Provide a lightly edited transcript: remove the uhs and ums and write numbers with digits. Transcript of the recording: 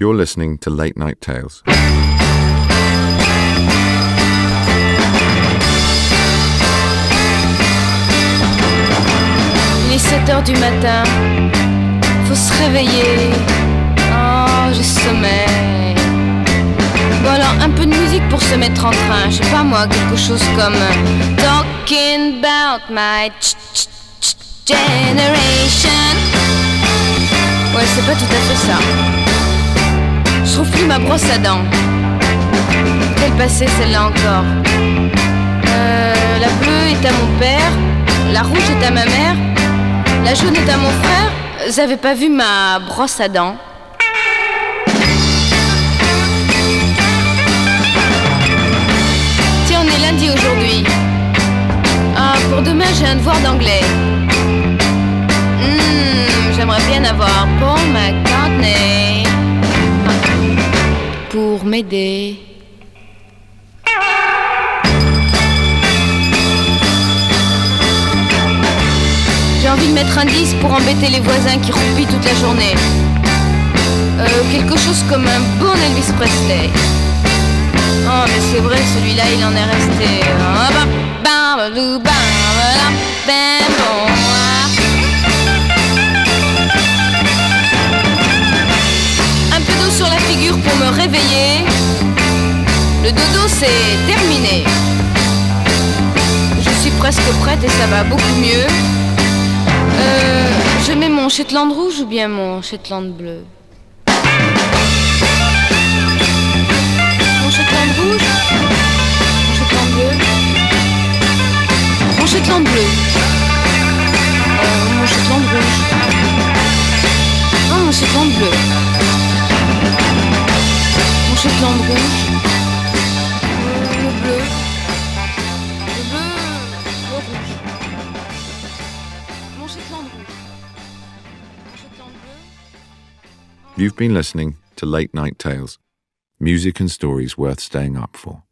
You're listening to Late Night Tales. Il est 7h du matin, faut se réveiller. Oh, je sommeille. Bon alors, un peu de musique pour se mettre en train. Je sais pas moi, quelque chose comme Talking about my generation. Ouais, c'est pas tout à fait ça. Je trouve plus ma brosse à dents. Quelle passée celle-là encore. La bleue est à mon père, la rouge est à ma mère, la jaune est à mon frère. Vous avez pas vu ma brosse à dents? Tiens, on est lundi aujourd'hui. Ah, pour demain j'ai un devoir d'anglais. J'aimerais bien avoir Paul McCartney pour m'aider. J'ai envie de mettre un 10 pour embêter les voisins qui roupillent toute la journée. Quelque chose comme un bon Elvis Presley. Oh mais c'est vrai, celui-là il en est resté. Un peu d'eau sur la figure pour me réveiller. Le dodo c'est terminé. Je suis presque prête et ça va beaucoup mieux. Je mets mon Shetland rouge ou bien mon Shetland bleu? Mon Shetland rouge? Mon Shetland bleu? Mon Shetland bleu. Mon Shetland rouge. Ah, mon Shetland bleu. Mon Shetland rouge. Le bleu. Le bleu, le rouge. You've been listening to Late Night Tales, music and stories worth staying up for.